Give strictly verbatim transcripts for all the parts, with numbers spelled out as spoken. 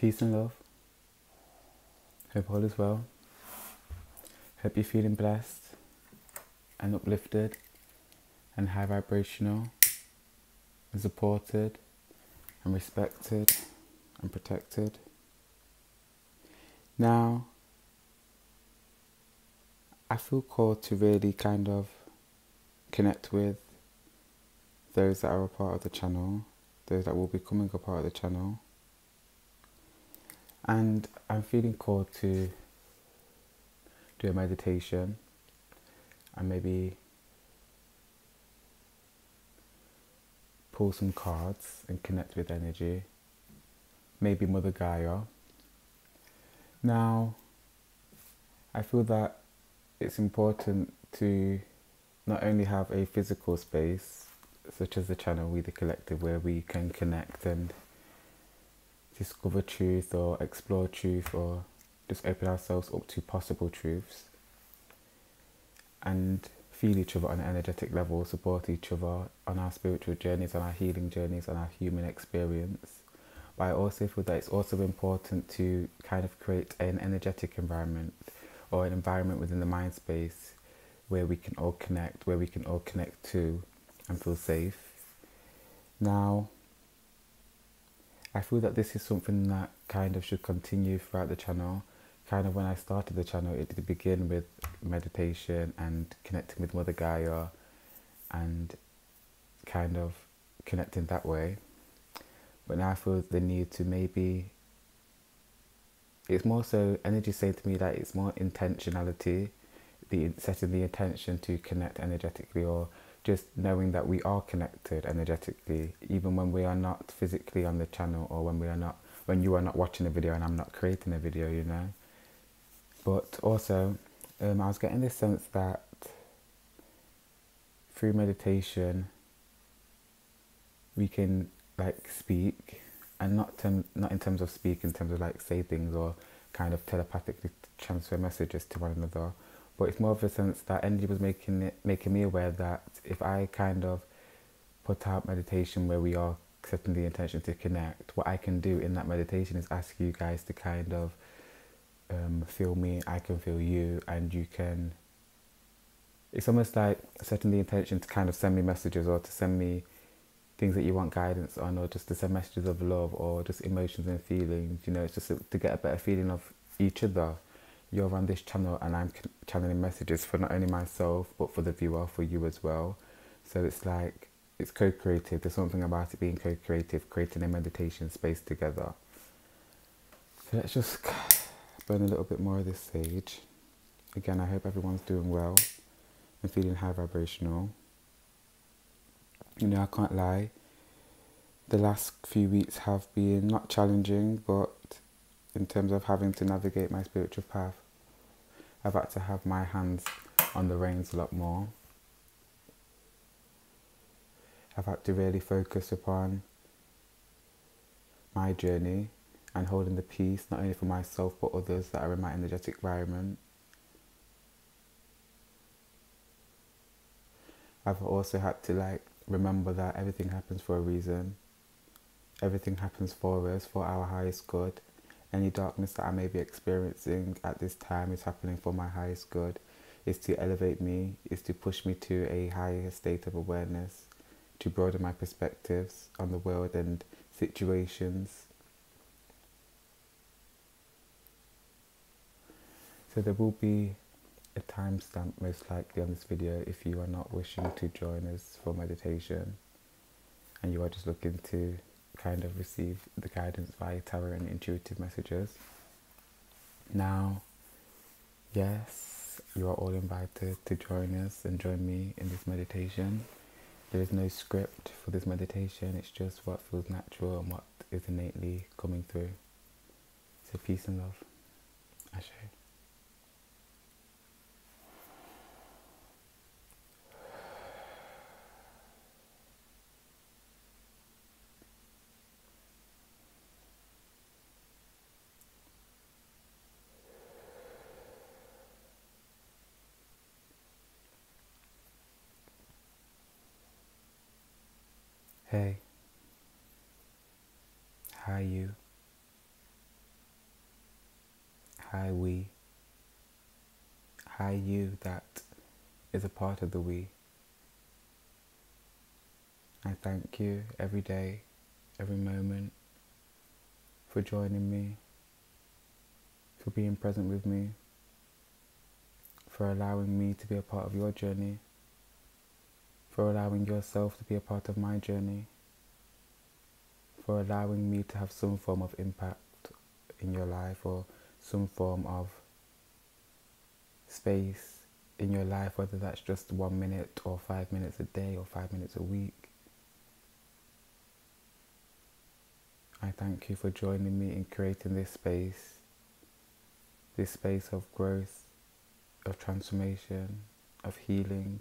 Peace and love. Hope all is well. Hope you're feeling blessed and uplifted and high vibrational and supported and respected and protected. Now, I feel called to really kind of connect with those that are a part of the channel, those that will be coming a part of the channel. And I'm feeling called to do a meditation and maybe pull some cards and connect with energy. Maybe Mother Gaia. Now, I feel that it's important to not only have a physical space, such as the channel We The Collective, where we can connect and discover truth or explore truth or just open ourselves up to possible truths and feel each other on an energetic level, support each other on our spiritual journeys, on our healing journeys, on our human experience. But I also feel that it's also important to kind of create an energetic environment or an environment within the mind space where we can all connect, where we can all connect to and feel safe. Now, I feel that this is something that kind of should continue throughout the channel. Kind of when I started the channel, it did begin with meditation and connecting with Mother Gaia and kind of connecting that way. But now I feel the need to maybe, it's more so, energy saying to me that it's more intentionality, the setting the intention to connect energetically, or just knowing that we are connected energetically, even when we are not physically on the channel, or when we are not, when you are not watching a video and I'm not creating a video, you know. But also, um, I was getting this sense that through meditation, we can like speak, and not term, not in terms of speak, in terms of like say things or kind of telepathically transfer messages to one another. But it's more of a sense that energy was making it, making me aware that if I kind of put out meditation where we are setting the intention to connect, what I can do in that meditation is ask you guys to kind of um, feel me, I can feel you, and you can... It's almost like setting the intention to kind of send me messages, or to send me things that you want guidance on, or just to send messages of love, or just emotions and feelings, you know, it's just to get a better feeling of each other. You're on this channel and I'm channeling messages for not only myself, but for the viewer, for you as well. So it's like, it's co-creative. There's something about it being co-creative, creating a meditation space together. So let's just burn a little bit more of this sage. Again, I hope everyone's doing well and feeling high vibrational. You know, I can't lie, the last few weeks have been not challenging, but in terms of having to navigate my spiritual path, I've had to have my hands on the reins a lot more. I've had to really focus upon my journey and holding the peace, not only for myself, but others that are in my energetic environment. I've also had to like remember that everything happens for a reason. Everything happens for us, for our highest good. Any darkness that I may be experiencing at this time is happening for my highest good, is to elevate me, is to push me to a higher state of awareness, to broaden my perspectives on the world and situations. So there will be a timestamp most likely on this video if you are not wishing to join us for meditation and you are just looking to kind of receive the guidance via tarot and intuitive messages. Now, yes, you are all invited to join us and join me in this meditation. There is no script for this meditation, it's just what feels natural and what is innately coming through. So peace and love. Ashe. Hey, hi you, high we, high you that is a part of the we. I thank you every day, every moment, for joining me, for being present with me, for allowing me to be a part of your journey, for allowing yourself to be a part of my journey, for allowing me to have some form of impact in your life or some form of space in your life, whether that's just one minute or five minutes a day or five minutes a week. I thank you for joining me in creating this space, this space of growth, of transformation, of healing,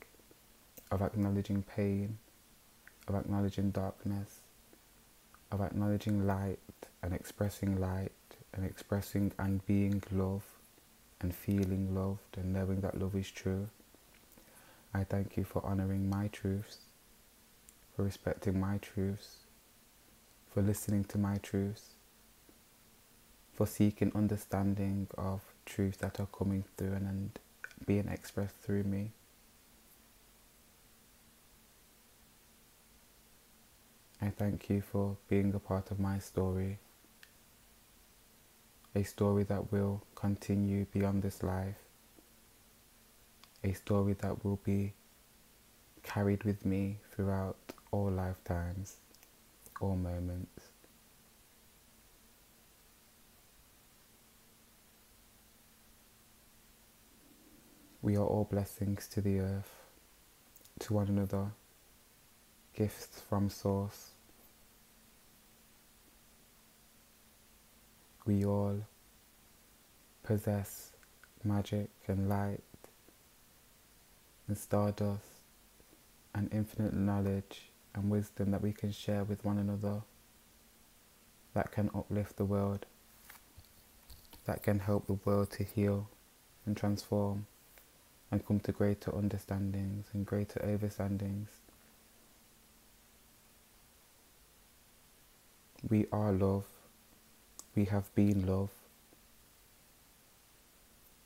of acknowledging pain, of acknowledging darkness, of acknowledging light and expressing light and expressing and being love and feeling loved and knowing that love is true. I thank you for honouring my truths, for respecting my truths, for listening to my truths, for seeking understanding of truths that are coming through and, and being expressed through me. I thank you for being a part of my story, a story that will continue beyond this life, a story that will be carried with me throughout all lifetimes, all moments. We are all blessings to the earth, to one another, gifts from Source. We all possess magic and light and stardust and infinite knowledge and wisdom that we can share with one another, that can uplift the world, that can help the world to heal and transform and come to greater understandings and greater overstandings. We are love. We have been love.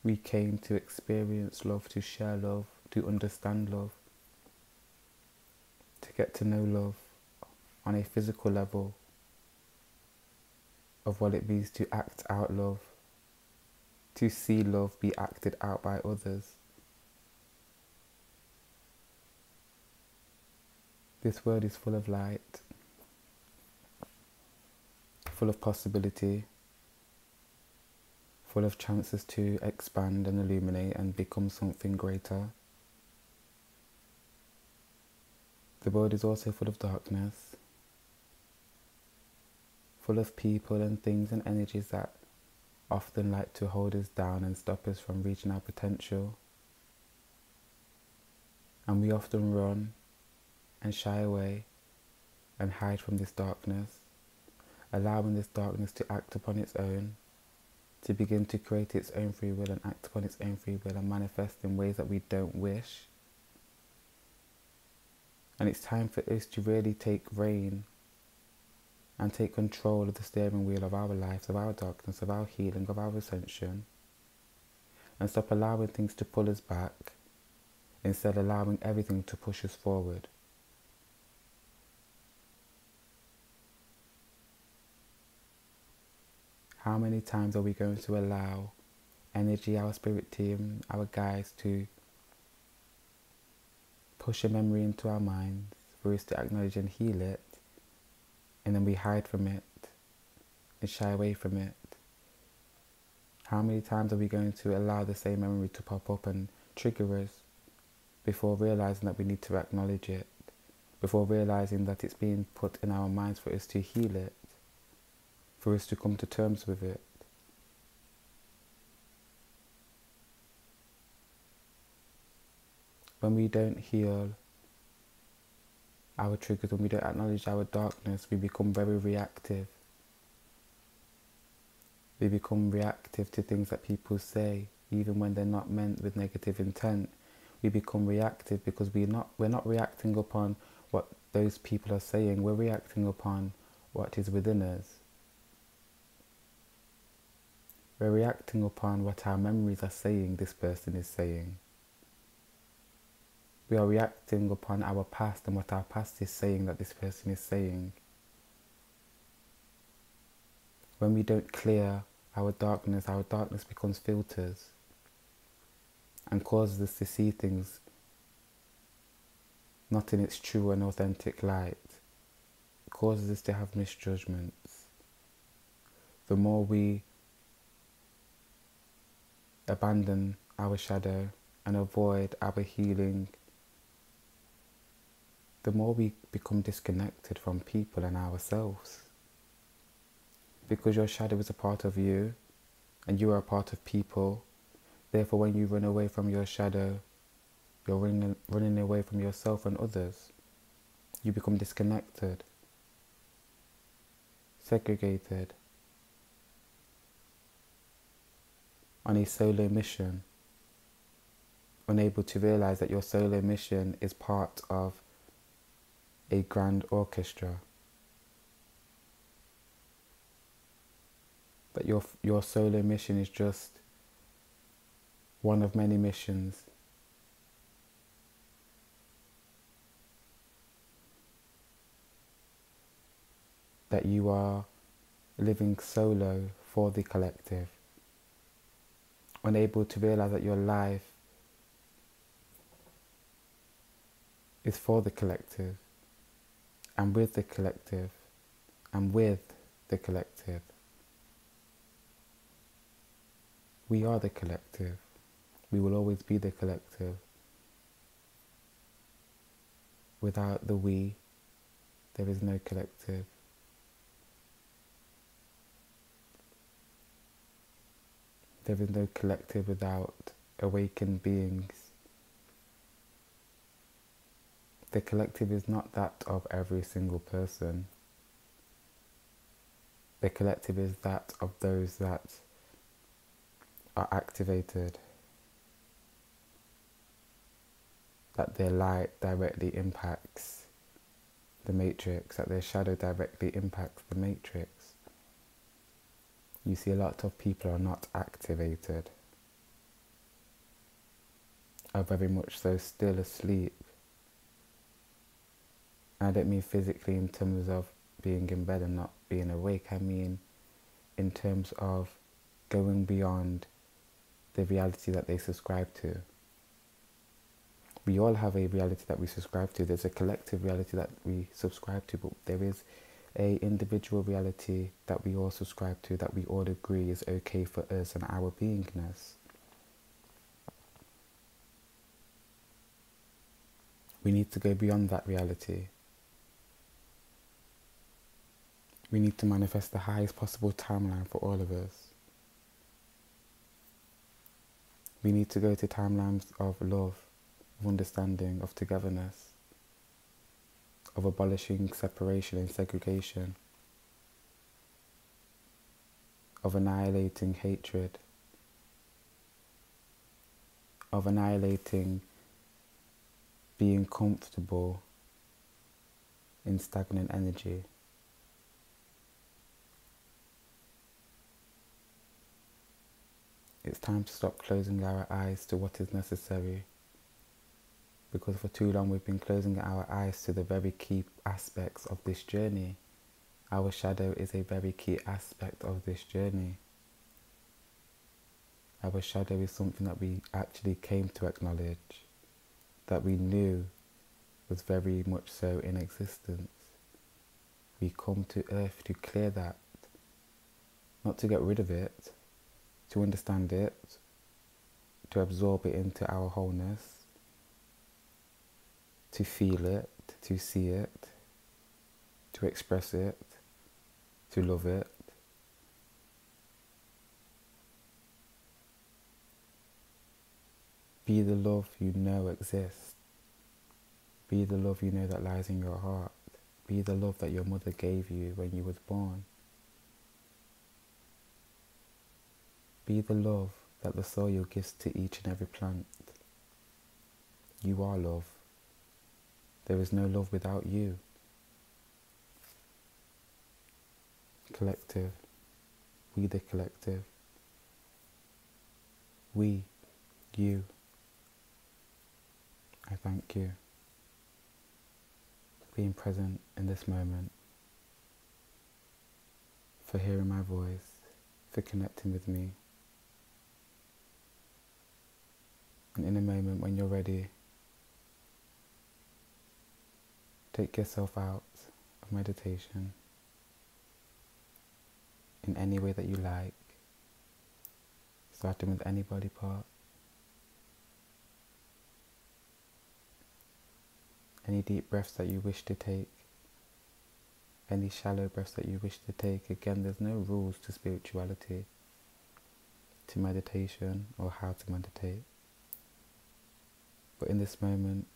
We came to experience love, to share love, to understand love, to get to know love on a physical level, of what it means to act out love, to see love be acted out by others. This world is full of light, full of possibility, full of chances to expand and illuminate and become something greater. The world is also full of darkness, full of people and things and energies that often like to hold us down and stop us from reaching our potential. And we often run and shy away and hide from this darkness, allowing this darkness to act upon its own, to begin to create its own free will and act upon its own free will and manifest in ways that we don't wish. And it's time for us to really take reign and take control of the steering wheel of our lives, of our darkness, of our healing, of our ascension, and stop allowing things to pull us back, instead allowing everything to push us forward. How many times are we going to allow energy, our spirit team, our guides, to push a memory into our minds for us to acknowledge and heal it, and then we hide from it and shy away from it? How many times are we going to allow the same memory to pop up and trigger us before realising that we need to acknowledge it, before realising that it's being put in our minds for us to heal it, for us to come to terms with it? When we don't heal our triggers, when we don't acknowledge our darkness, we become very reactive. We become reactive to things that people say, even when they're not meant with negative intent. We become reactive because we're not, we're not reacting upon what those people are saying, we're reacting upon what is within us. We're reacting upon what our memories are saying this person is saying. We are reacting upon our past and what our past is saying that this person is saying. When we don't clear our darkness, our darkness becomes filters and causes us to see things not in its true and authentic light. It causes us to have misjudgments. The more we abandon our shadow and avoid our healing, the more we become disconnected from people and ourselves. Because your shadow is a part of you and you are a part of people, therefore when you run away from your shadow, you're running, running away from yourself and others. You become disconnected, segregated, on a solo mission, unable to realise that your solo mission is part of a grand orchestra. That your, your solo mission is just one of many missions. That you are living solo for the collective. Unable to realise that your life is for the collective, and with the collective, and with the collective. We are the collective. We will always be the collective. Without the we, there is no collective. There is no collective without awakened beings. The collective is not that of every single person. The collective is that of those that are activated, that their light directly impacts the matrix, that their shadow directly impacts the matrix. You see, a lot of people are not activated, are very much so still asleep. And I don't mean physically in terms of being in bed and not being awake. I mean in terms of going beyond the reality that they subscribe to. We all have a reality that we subscribe to. There's a collective reality that we subscribe to, but there is an individual reality that we all subscribe to, that we all agree is okay for us and our beingness. We need to go beyond that reality. We need to manifest the highest possible timeline for all of us. We need to go to timelines of love, of understanding, of togetherness, of abolishing separation and segregation, of annihilating hatred, of annihilating being comfortable in stagnant energy. It's time to stop closing our eyes to what is necessary, because for too long we've been closing our eyes to the very key aspects of this journey. Our shadow is a very key aspect of this journey. Our shadow is something that we actually came to acknowledge, that we knew was very much so in existence. We come to earth to clear that, not to get rid of it, to understand it, to absorb it into our wholeness, to feel it, to see it, to express it, to love it. Be the love you know exists. Be the love you know that lies in your heart. Be the love that your mother gave you when you was born. Be the love that the soil gives to each and every plant. You are love. There is no love without you. Collective, we the collective, we, you. I thank you for being present in this moment, for hearing my voice, for connecting with me. And in a moment when you're ready, take yourself out of meditation in any way that you like, starting with any body part, any deep breaths that you wish to take, any shallow breaths that you wish to take. Again, there's no rules to spirituality, to meditation, or how to meditate. But in this moment,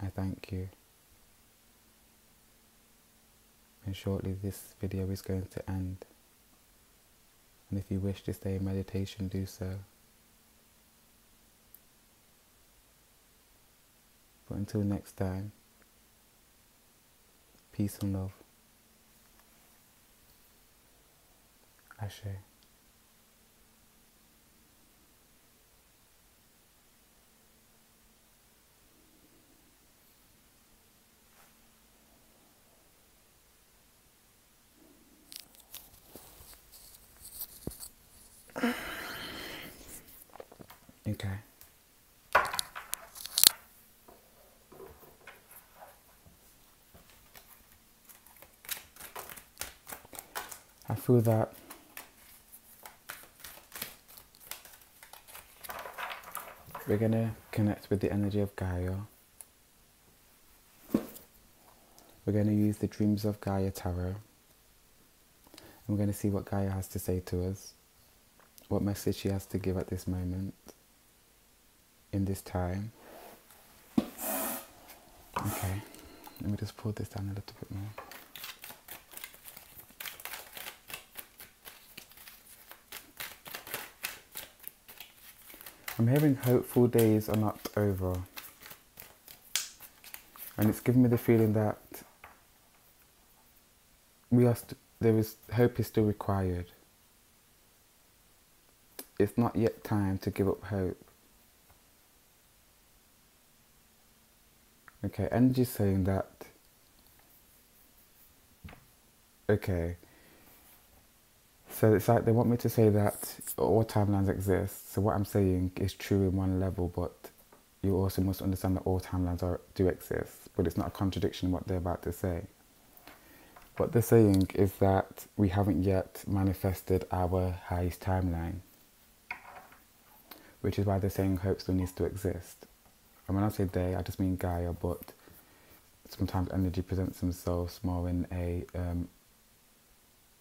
I thank you. And shortly this video is going to end. And if you wish to stay in meditation, do so. But until next time, peace and love. Ashe. Okay. I feel that we're going to connect with the energy of Gaia. We're going to use the Dreams of Gaia Tarot. And we're going to see what Gaia has to say to us, what message she has to give at this moment, in this time. Okay, let me just pull this down a little bit more. I'm hearing hopeful days are not over. And it's giving me the feeling that we are st there is hope is still required. It's not yet time to give up hope. Okay, energy's saying that, okay, so it's like they want me to say that all timelines exist. So what I'm saying is true in one level, but you also must understand that all timelines are, do exist, but it's not a contradiction in what they're about to say. What they're saying is that we haven't yet manifested our highest timeline, which is why they're saying hope still needs to exist. And when I say they, I just mean Gaia, but sometimes energy presents themselves more in a... Um,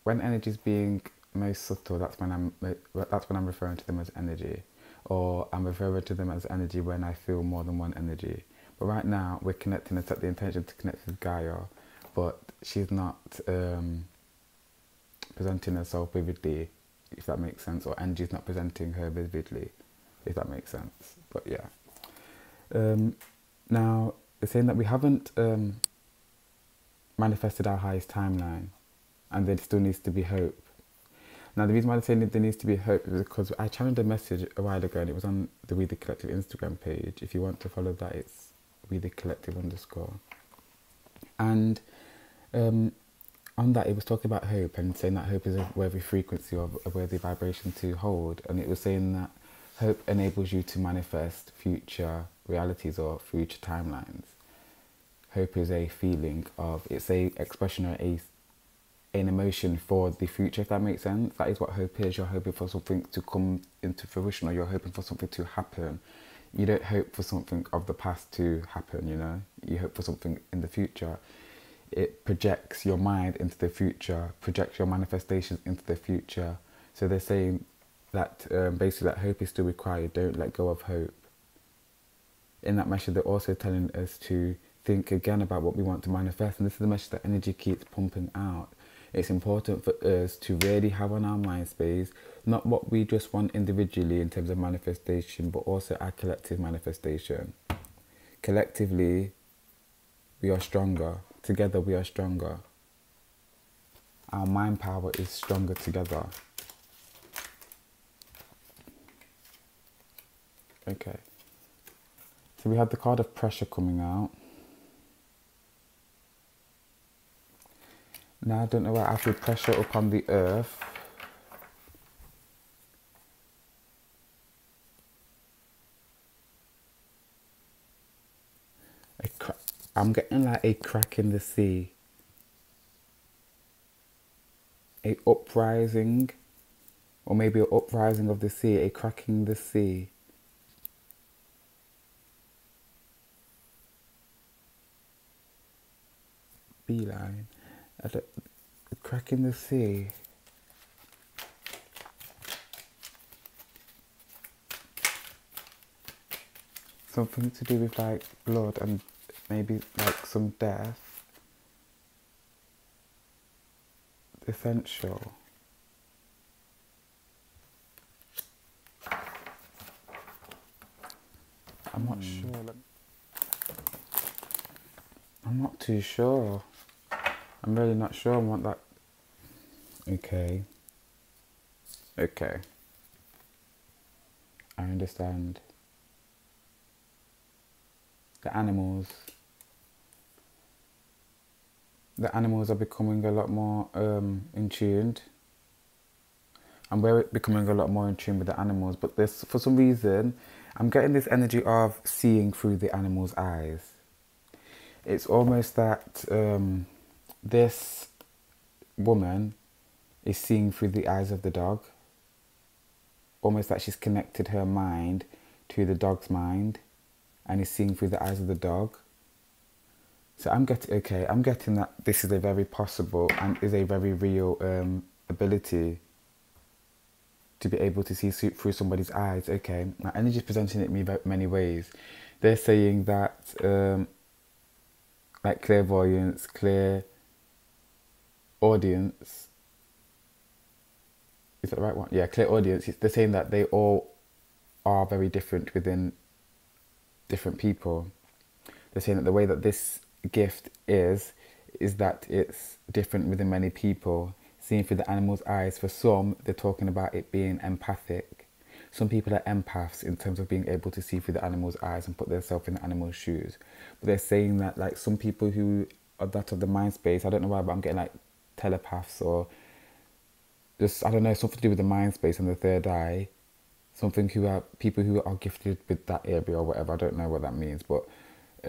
when energy's being most subtle, that's when, I'm, that's when I'm referring to them as energy. Or I'm referring to them as energy when I feel more than one energy. But right now, we're connecting and set the intention to connect with Gaia, but she's not um, presenting herself vividly, if that makes sense. Or energy's not presenting her vividly, if that makes sense. But yeah. Um, now, it's saying that we haven't um, manifested our highest timeline, and there still needs to be hope. Now, the reason why they're saying that there needs to be hope is because I channeled a message a while ago, and it was on the We The Collective Instagram page. If you want to follow that, it's We The Collective underscore. And um, on that, it was talking about hope, and saying that hope is a worthy frequency or a worthy vibration to hold. And it was saying that hope enables you to manifest future realities or future timelines. Hope is a feeling of, it's a expression or a, an emotion for the future, if that makes sense. That is what hope is. You're hoping for something to come into fruition, or you're hoping for something to happen. You don't hope for something of the past to happen, you know. You hope for something in the future. It projects your mind into the future, projects your manifestations into the future. So they're saying that um, basically that hope is still required. Don't let go of hope. In that message, they're also telling us to think again about what we want to manifest. And this is the message that energy keeps pumping out. It's important for us to really have on our mind space, not what we just want individually in terms of manifestation, but also our collective manifestation. Collectively, we are stronger. Together, we are stronger. Our mind power is stronger together. Okay. So we had the card of pressure coming out. Now I don't know where I feel pressure up on the earth. A crack. I'm getting like a crack in the sea. A uprising, or maybe an uprising of the sea, a cracking the sea. Line at a crack in the sea. Something to do with like blood and maybe like some death. Essential. I'm not mm. sure. I'm not too sure. I'm really not sure I want that. Okay. Okay. I understand. The animals. The animals are becoming a lot more um, in tune. And we're becoming a lot more in tune with the animals. But this, for some reason, I'm getting this energy of seeing through the animals' eyes. It's almost that... Um, this woman is seeing through the eyes of the dog. Almost like she's connected her mind to the dog's mind and is seeing through the eyes of the dog. So I'm getting, okay, I'm getting that this is a very possible and is a very real um, ability to be able to see through somebody's eyes. Okay, now energy is presenting it to me in many ways. They're saying that um, like clairvoyance, clear... audience, is that the right one? Yeah, clear audience. They're saying that they all are very different within different people. They're saying that the way that this gift is, is that it's different within many people. Seen through the animal's eyes, for some, they're talking about it being empathic. Some people are empaths in terms of being able to see through the animal's eyes and put themselves in the animal's shoes. But they're saying that like some people who are that of the mind space, I don't know why, but I'm getting like telepaths or just, I don't know, something to do with the mind space and the third eye. Something who are, people who are gifted with that area or whatever, I don't know what that means, but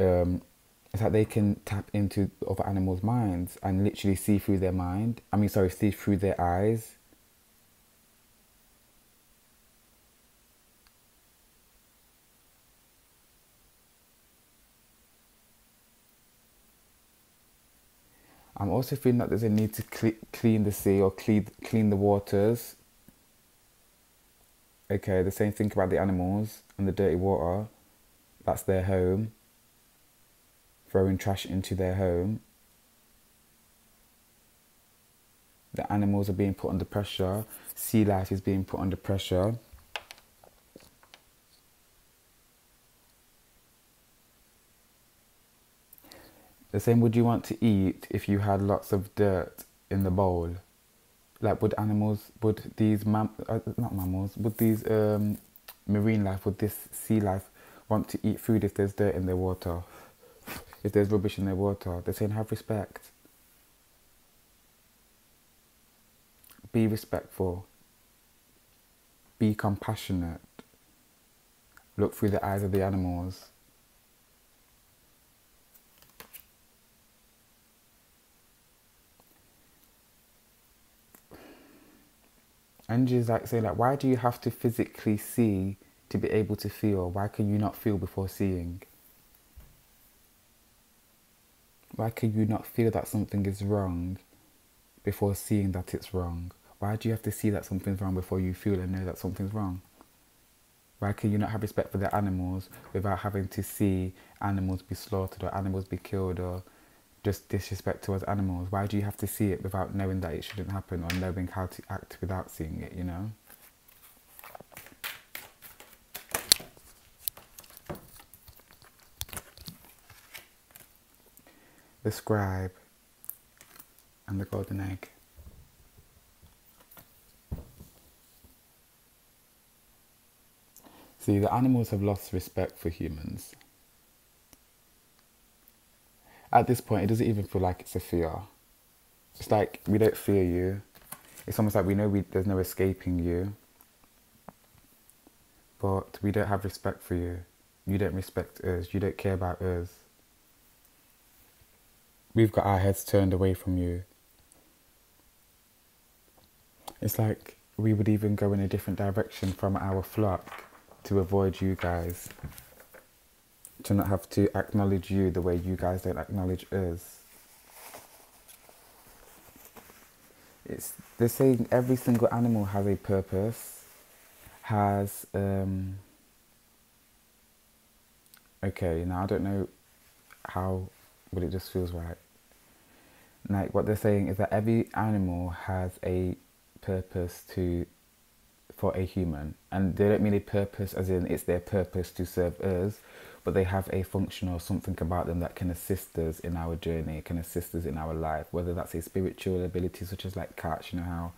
um, it's like they can tap into other animals' minds and literally see through their mind, I mean, sorry, see through their eyes. I'm also feeling that there's a need to cle clean the sea or clean, clean the waters. Okay, the same thing about the animals and the dirty water. That's their home. Throwing trash into their home. The animals are being put under pressure. Sea life is being put under pressure. The same, would you want to eat if you had lots of dirt in the bowl? Like, would animals, would these, mam uh, not mammals, would these um, marine life, would this sea life want to eat food if there's dirt in their water? If there's rubbish in their water? They're saying have respect. Be respectful. Be compassionate. Look through the eyes of the animals. Energy is like saying, like, why do you have to physically see to be able to feel? Why can you not feel before seeing? Why can you not feel that something is wrong before seeing that it's wrong? Why do you have to see that something's wrong before you feel and know that something's wrong? Why can you not have respect for the animals without having to see animals be slaughtered or animals be killed or just disrespect towards animals? Why do you have to see it without knowing that it shouldn't happen or knowing how to act without seeing it, you know? The scribe and the golden egg. See, the animals have lost respect for humans. At this point, it doesn't even feel like it's a fear. It's like, we don't fear you. It's almost like we know we, there's no escaping you. But we don't have respect for you. You don't respect us. You don't care about us. We've got our heads turned away from you. It's like we would even go in a different direction from our flock to avoid you guys. To not have to acknowledge you the way you guys don't acknowledge us. It's, they're saying every single animal has a purpose, has, um, okay, now I don't know how, but it just feels right. Like what they're saying is that every animal has a purpose to, for a human. And they don't mean a purpose as in it's their purpose to serve us, but they have a function or something about them that can assist us in our journey, can assist us in our life, whether that's a spiritual ability, such as like cats. You know how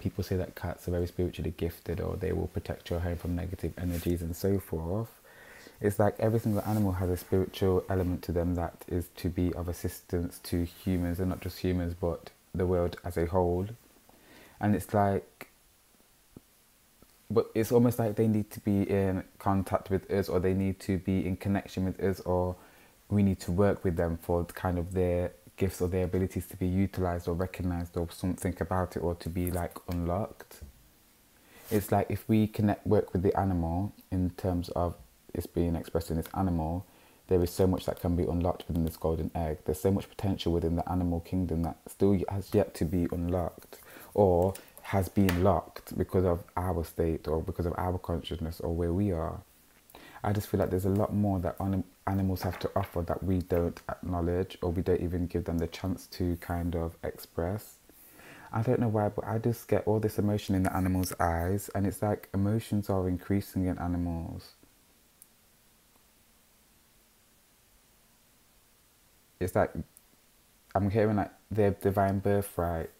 people say that cats are very spiritually gifted, or they will protect your home from negative energies and so forth. It's like every single animal has a spiritual element to them that is to be of assistance to humans, and not just humans, but the world as a whole. And it's like, but it's almost like they need to be in contact with us, or they need to be in connection with us, or we need to work with them for kind of their gifts or their abilities to be utilised or recognised or something about it, or to be like unlocked. It's like if we connect, work with the animal in terms of it's being expressed in this animal, there is so much that can be unlocked within this golden egg. There's so much potential within the animal kingdom that still has yet to be unlocked, or has been locked because of our state, or because of our consciousness, or where we are. I just feel like there's a lot more that animals have to offer that we don't acknowledge, or we don't even give them the chance to kind of express. I don't know why, but I just get all this emotion in the animals' eyes, and it's like emotions are increasing in animals. It's like, I'm hearing like their divine birthright.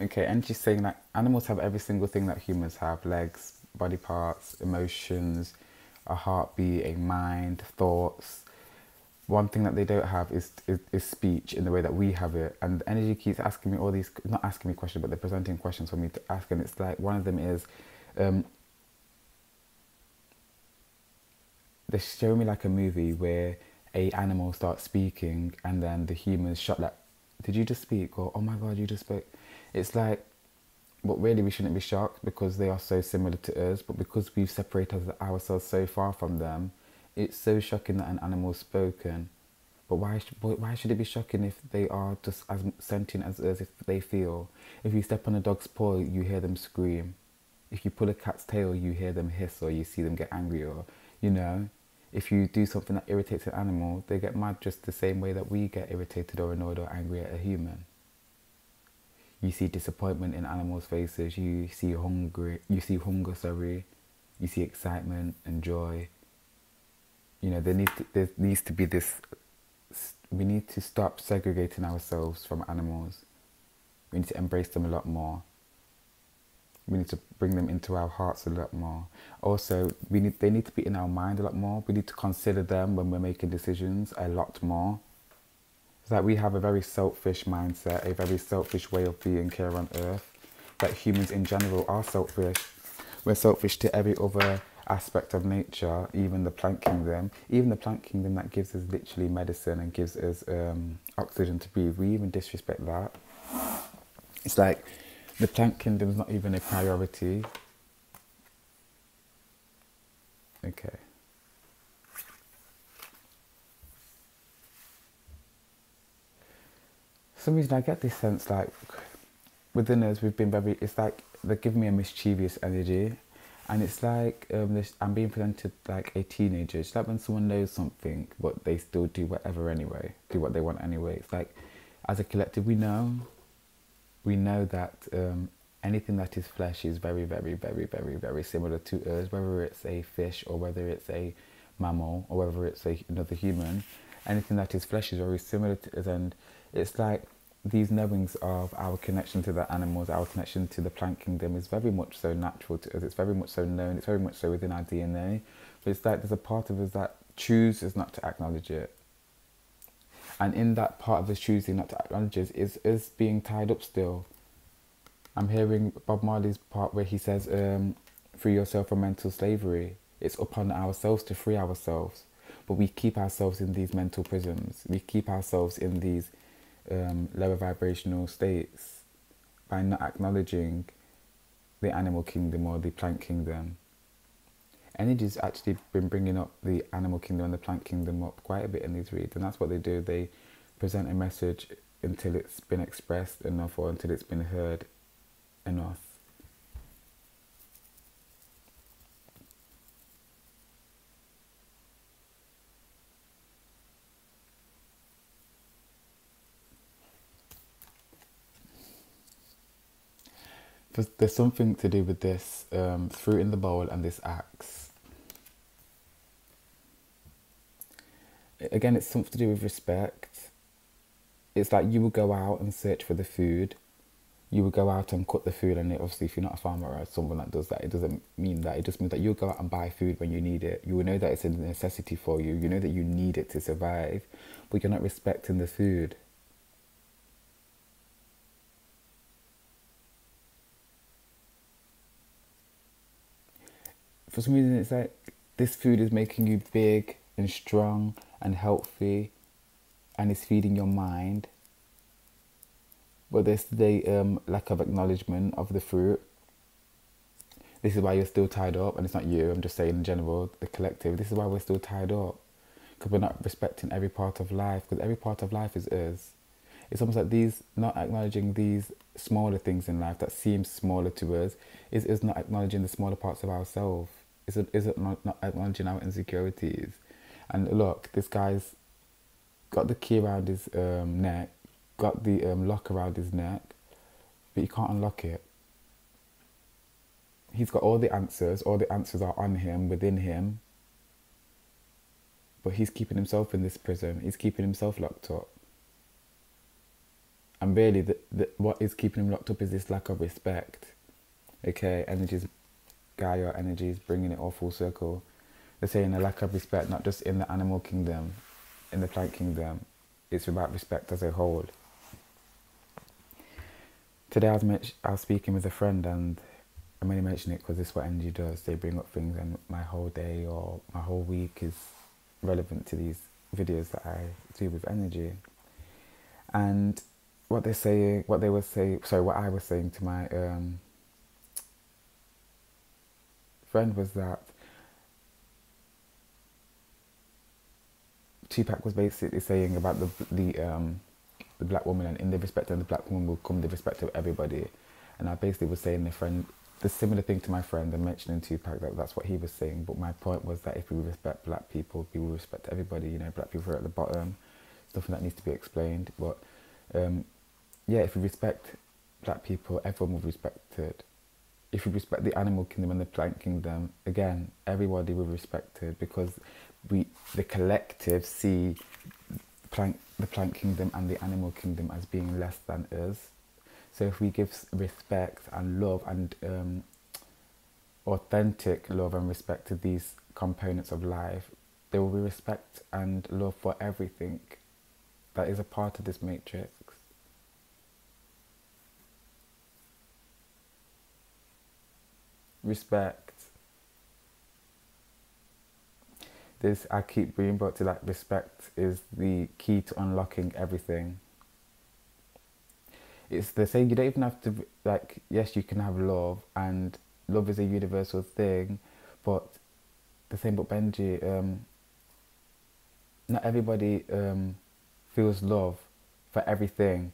Okay, and she's saying like animals have every single thing that humans have: legs, body parts, emotions, a heartbeat, a mind, thoughts. One thing that they don't have is, is is speech in the way that we have it. And the energy keeps asking me all these, not asking me questions, but they're presenting questions for me to ask. And it's like one of them is, um, they show me like a movie where a animal starts speaking, and then the humans shut like, "Did you just speak?" Or, "Oh my God, you just spoke." It's like, but really we shouldn't be shocked because they are so similar to us. But because we've separated ourselves so far from them, it's so shocking that an animal's spoken. But why, why should it be shocking if they are just as sentient as us, if they feel? If you step on a dog's paw, you hear them scream. If you pull a cat's tail, you hear them hiss, or you see them get angry, or, you know. If you do something that irritates an animal, they get mad just the same way that we get irritated or annoyed or angry at a human. You see disappointment in animals' faces, you see hungry, you see hunger, sorry, you see excitement and joy. You know, there needs to, there needs to be this, we need to stop segregating ourselves from animals. We need to embrace them a lot more. We need to bring them into our hearts a lot more. Also, we need, they need to be in our mind a lot more. We need to consider them when we're making decisions a lot more. It's like we have a very selfish mindset, a very selfish way of being here on earth. That humans in general are selfish. We're selfish to every other aspect of nature, even the plant kingdom. Even the plant kingdom that gives us literally medicine and gives us um, oxygen to breathe. We even disrespect that. It's like the plant kingdom's not even a priority. Okay. For some reason I get this sense like within us we've been very, it's like they're giving me a mischievous energy, and it's like um, this, I'm being presented like a teenager. It's like when someone knows something but they still do whatever anyway, do what they want anyway. It's like as a collective we know, we know that um, anything that is flesh is very, very, very, very, very similar to us, whether it's a fish or whether it's a mammal or whether it's a, another human. Anything that is flesh is very similar to us, and it's like these knowings of our connection to the animals, our connection to the plant kingdom is very much so natural to us. It's very much so known. It's very much so within our D N A. But it's like there's a part of us that chooses not to acknowledge it. And in that part of us choosing not to acknowledge it is us being tied up still. I'm hearing Bob Marley's part where he says, um, free yourself from mental slavery. It's upon ourselves to free ourselves. But we keep ourselves in these mental prisons. We keep ourselves in these Um, lower vibrational states by not acknowledging the animal kingdom or the plant kingdom. Energy's actually been bringing up the animal kingdom and the plant kingdom up quite a bit in these reads, and that's what they do. They present a message until it's been expressed enough or until it's been heard enough. There's something to do with this um, fruit in the bowl and this axe. Again, it's something to do with respect. It's like you will go out and search for the food. You will go out and cut the food, and it, obviously if you're not a farmer or someone that does that, it doesn't mean that. It just means that you'll go out and buy food when you need it. You will know that it's a necessity for you. You know that you need it to survive, but you're not respecting the food. For some reason, it's like this food is making you big and strong and healthy, and it's feeding your mind. But there's the um, lack of acknowledgement of the fruit. This is why you're still tied up, and it's not you, I'm just saying in general, the collective. This is why we're still tied up, because we're not respecting every part of life, because every part of life is us. It's almost like these, not acknowledging these smaller things in life that seem smaller to us, is, is not acknowledging the smaller parts of ourselves. Is it, is it not, not acknowledging our insecurities? And look, this guy's got the key around his um, neck, got the um, lock around his neck, but he can't unlock it. He's got all the answers, all the answers are on him, within him, but he's keeping himself in this prison, he's keeping himself locked up. And really, the, the, what is keeping him locked up is this lack of respect. Okay, energies, Gaia energy is bringing it all full circle. They're saying a lack of respect, not just in the animal kingdom, in the plant kingdom. It's about respect as a whole. Today I was, met, I was speaking with a friend, and I'm only mentioning it because this is what energy does. They bring up things, and my whole day or my whole week is relevant to these videos that I do with energy. And what they're saying, what they were saying, sorry, what I was saying to my um, friend was that Tupac was basically saying about the the um, the black woman, and in the respect of the black woman will come the respect of everybody. And I basically was saying the friend the similar thing to my friend and mentioning Tupac, that that's what he was saying. But my point was that if we respect black people, we will respect everybody. You know, black people are at the bottom. Stuff that needs to be explained, but. Um, yeah, if we respect black people, everyone will be respected. If we respect the animal kingdom and the plant kingdom, again, everybody will be respected, because we, the collective, see plant, the plant kingdom and the animal kingdom as being less than us. So if we give respect and love and um, authentic love and respect to these components of life, there will be respect and love for everything that is a part of this matrix. Respect. This, I keep being brought to that respect is the key to unlocking everything. It's the same, you don't even have to, like, yes, you can have love, and love is a universal thing, but the same, but Benji, um, not everybody, um, feels love for everything.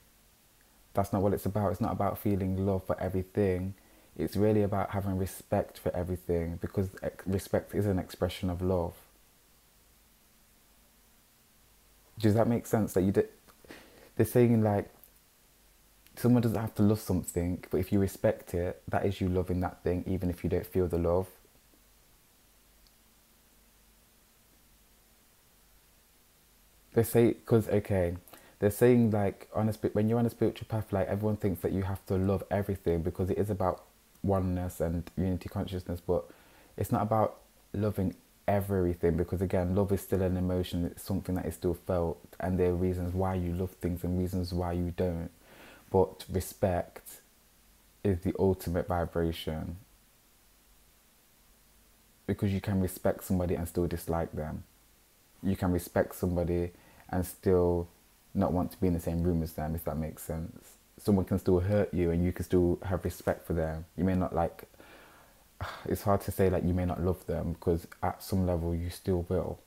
That's not what it's about. It's not about feeling love for everything. It's really about having respect for everything, because respect is an expression of love. Does that make sense? That you did, they're saying, like, someone doesn't have to love something, but if you respect it, that is you loving that thing, even if you don't feel the love. They say, because, okay, they're saying, like, on a, when you're on a spiritual path, like, everyone thinks that you have to love everything because it is about oneness and unity consciousness, but it's not about loving everything, because again, love is still an emotion, it's something that is still felt, and there are reasons why you love things and reasons why you don't. But respect is the ultimate vibration, because you can respect somebody and still dislike them. You can respect somebody and still not want to be in the same room as them, if that makes sense. Someone can still hurt you and you can still have respect for them. You may not like, it's hard to say, like, you may not love them, because at some level you still will.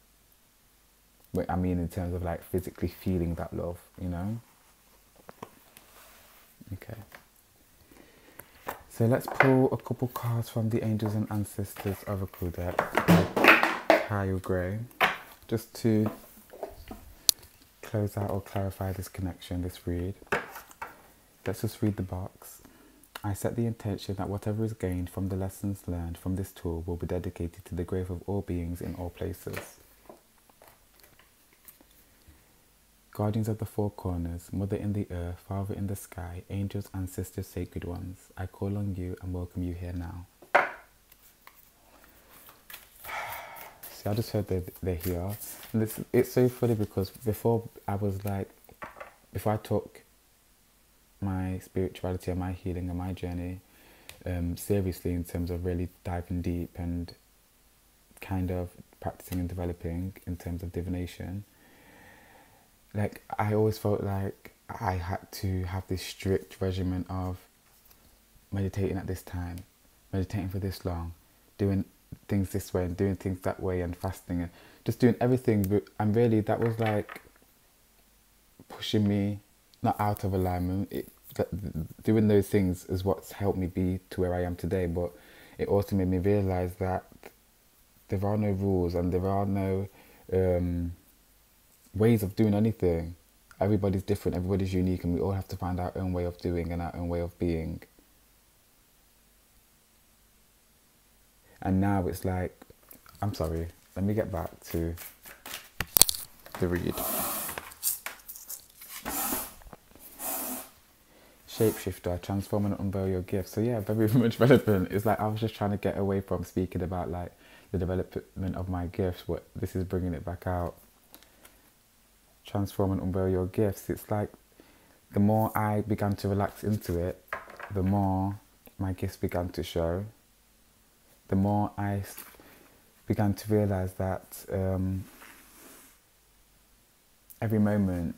But I mean in terms of like physically feeling that love, you know? Okay. So let's pull a couple cards from the Angels and Ancestors Oracle deck by Kyle Gray, just to close out or clarify this connection, this read. Let's just read the box. I set the intention that whatever is gained from the lessons learned from this tool will be dedicated to the growth of all beings in all places. Guardians of the four corners, Mother in the earth, Father in the sky, angels, ancestors, sacred ones, I call on you and welcome you here now. See, I just heard they're, they're here. And it's, it's so funny, because before I was like, before I took my spirituality and my healing and my journey um, seriously, in terms of really diving deep and kind of practicing and developing in terms of divination, like, I always felt like I had to have this strict regimen of meditating at this time, meditating for this long, doing things this way and doing things that way, and fasting and just doing everything. And really that was like pushing me not out of alignment. It, doing those things is what's helped me be to where I am today, but it also made me realise that there are no rules and there are no um, ways of doing anything. Everybody's different, everybody's unique, and we all have to find our own way of doing and our own way of being. And now it's like, I'm sorry, let me get back to the read. Shapeshifter, transform and unveil your gifts. So yeah, very much relevant. It's like I was just trying to get away from speaking about like the development of my gifts, but this is bringing it back out. Transform and unveil your gifts. It's like the more I began to relax into it, the more my gifts began to show. The more I began to realise that um, every moment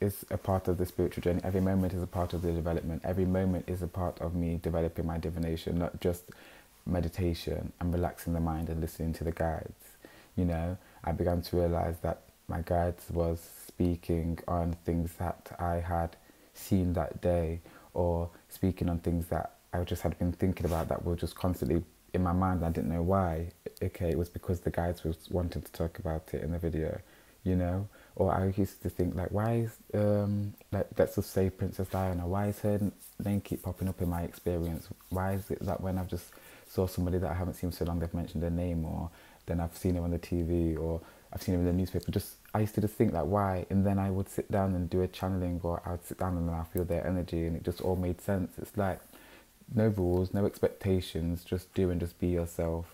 is a part of the spiritual journey. Every moment is a part of the development. Every moment is a part of me developing my divination, not just meditation and relaxing the mind and listening to the guides. You know, I began to realise that my guides was speaking on things that I had seen that day, or speaking on things that I just had been thinking about that were just constantly in my mind. I didn't know why. Okay, it was because the guides was wanting to talk about it in the video, you know? Or I used to think, like, why is, um, like, let's just say Princess Diana, why is her name keep popping up in my experience? Why is it that when I've just saw somebody that I haven't seen so long, they've mentioned their name, or then I've seen her on the T V, or I've seen her in the newspaper? Just, I used to just think, like, why? And then I would sit down and do a channeling, or I would sit down and I feel their energy, and it just all made sense. It's like, no rules, no expectations, just do and just be yourself.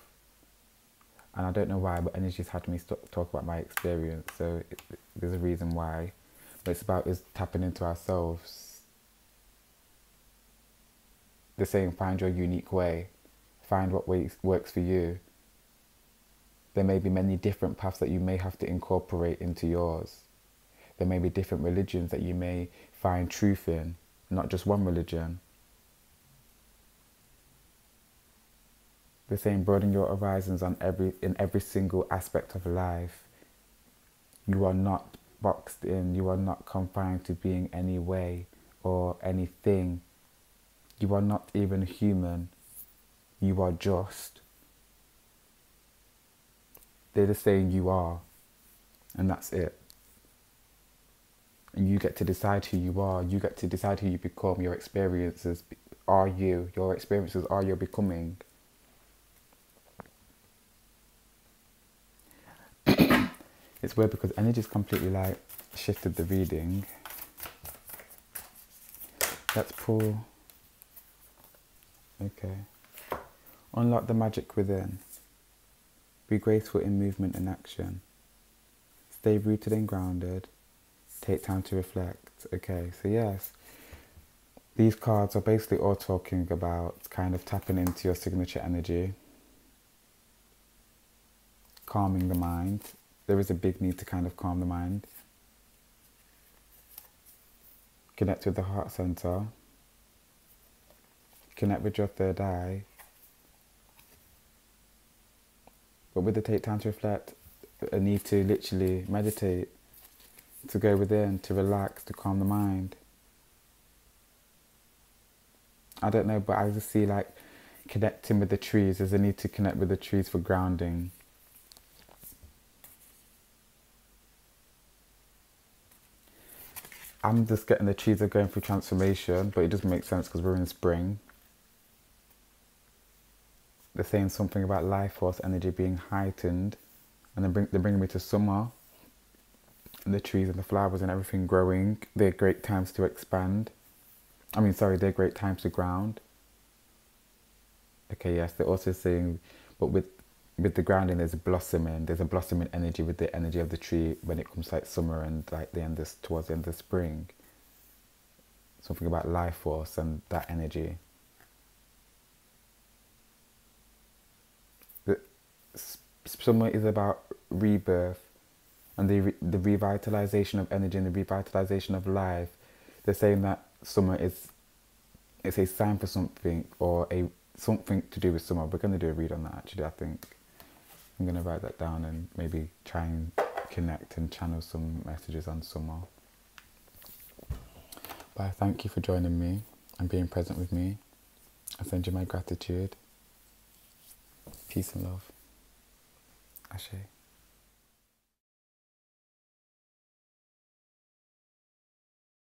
And I don't know why, but energy's had me st talk about my experience, so it, it, there's a reason why. But it's about is tapping into ourselves. They're saying, find your unique way. Find what way works for you. There may be many different paths that you may have to incorporate into yours. There may be different religions that you may find truth in, not just one religion. They're saying, broaden your horizons on every, in every single aspect of life. You are not boxed in. You are not confined to being any way or anything. You are not even human. You are just. They're just saying you are, and that's it. And you get to decide who you are. You get to decide who you become. Your experiences are you. Your experiences are your becoming. It's weird because energy's completely like shifted the reading. Let's pull. Okay. Unlock the magic within. Be graceful in movement and action. Stay rooted and grounded. Take time to reflect. Okay, so yes. These cards are basically all talking about kind of tapping into your signature energy. Calming the mind. There is a big need to kind of calm the mind. Connect with the heart center. Connect with your third eye. But with the take time to reflect, a need to literally meditate, to go within, to relax, to calm the mind. I don't know, but I just see like connecting with the trees. There's a need to connect with the trees for grounding. I'm just getting the trees are going through transformation, but it doesn't make sense because we're in spring. They're saying something about life force energy being heightened, and then bring, they're bringing me to summer. And the trees and the flowers and everything growing, they're great times to expand. I mean, sorry, they're great times to ground. Okay, yes, they're also saying, but with with the grounding, there's a blossoming, there's a blossoming energy with the energy of the tree when it comes like summer and like the end of, towards the end of spring. Something about life force and that energy. The summer is about rebirth and the, the revitalization of energy and the revitalization of life. They're saying that summer is, it's a sign for something or a something to do with summer. We're going to do a read on that actually, I think. I'm going to write that down and maybe try and connect and channel some messages on summer. But I thank you for joining me and being present with me. I send you my gratitude. Peace and love. Ashe.